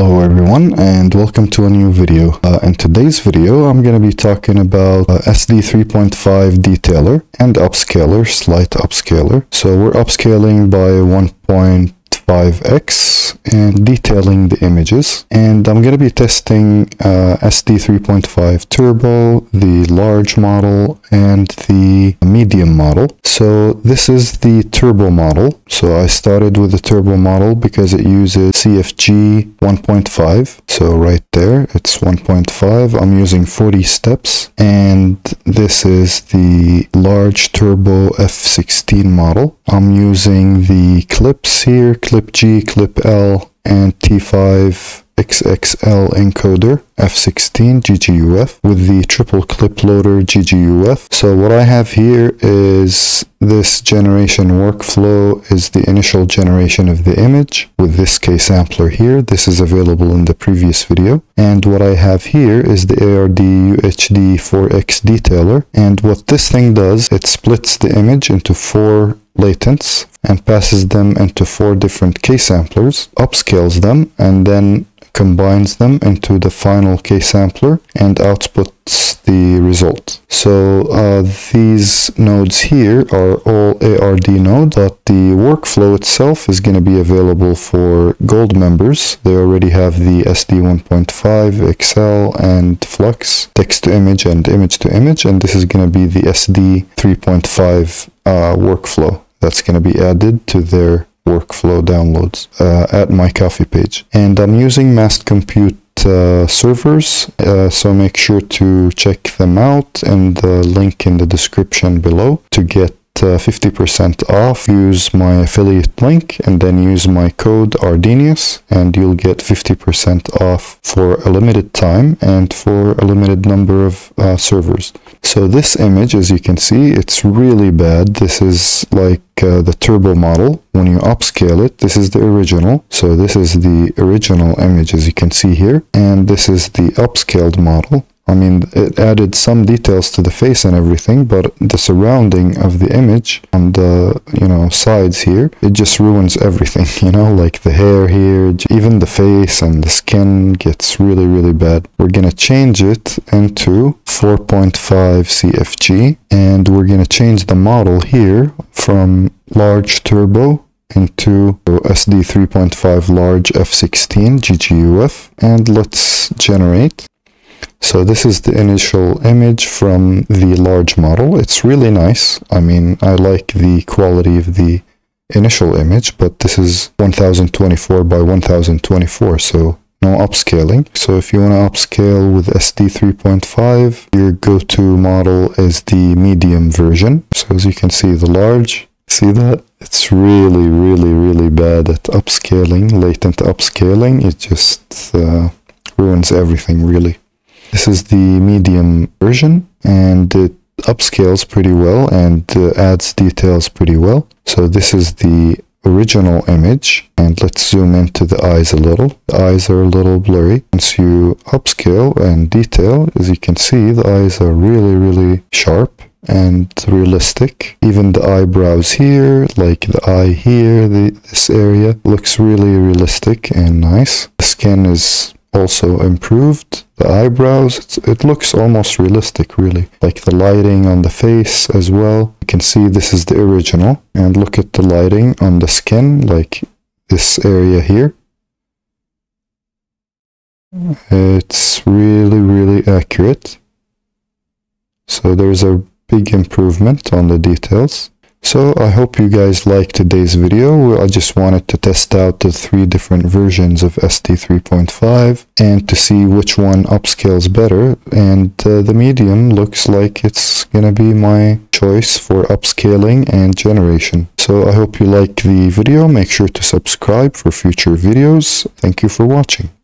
Hello everyone, and welcome to a new video. In today's video I'm going to be talking about SD 3.5 detailer and upscaler, slight upscaler. So we're upscaling by 1.5x and detailing the images, and I'm going to be testing SD 3.5 Turbo, the large model, and the medium model. So this is the turbo model. So I started with the turbo model because it uses CFG 1.5. So right there it's 1.5. I'm using 40 steps, and this is the large turbo F16 model. I'm using the clips here, Clip G, Clip L, and T5 xxl encoder, F16 GGUF with the triple clip loader GGUF. So what I have here is this generation workflow is the initial generation of the image with this K sampler here. This is available in the previous video. And what I have here is the ARD UHD 4x detailer. And what this thing does, it splits the image into four latents and passes them into four different K samplers, upscales them, and then combines them into the final K sampler and outputs the result. So these nodes here are all ARD nodes, but the workflow itself is going to be available for gold members. They already have the SD 1.5, XL, and Flux, text to image and image to image, and this is going to be the SD 3.5 workflow that's going to be added to their workflow downloads at my Ko-fi page. And I'm using Mast Compute servers, so make sure to check them out in the link in the description below to get 50% off. Use my affiliate link and then use my code Ardenius, and you'll get 50% off for a limited time and for a limited number of servers. So this image, as you can see, it's really bad. This is like the turbo model. When you upscale it, this is the original. So this is the original image, as you can see here, and this is the upscaled model. I mean, it added some details to the face and everything, but the surrounding of the image on the, sides here, it just ruins everything, like the hair here, even the face and the skin gets really, really bad. We're going to change it into 4.5 CFG, and we're going to change the model here from large turbo into SD 3.5 large F16 GGUF, and let's generate. So this is the initial image from the large model. It's really nice. I mean, I like the quality of the initial image, but this is 1024 by 1024, so no upscaling. So if you want to upscale with SD 3.5, your go-to model is the medium version. So as you can see, the large, see that? It's really, really, really bad at upscaling, latent upscaling. It just ruins everything, really. This is the medium version, and it upscales pretty well and adds details pretty well. So this is the original image, and let's zoom into the eyes a little. The eyes are a little blurry. Once you upscale and detail, as you can see, the eyes are really, really sharp and realistic. Even the eyebrows here, like the eye here, this area looks really realistic and nice. The skin is also improved. The eyebrows, it looks almost realistic, really. Like the lighting on the face as well. You can see this is the original. And look at the lighting on the skin, like this area here. It's really, really accurate. So there's a big improvement on the details. So I hope you guys liked today's video. I just wanted to test out the three different versions of SD 3.5 and to see which one upscales better. And the medium looks like it's gonna be my choice for upscaling and generation. So I hope you liked the video. Make sure to subscribe for future videos. Thank you for watching.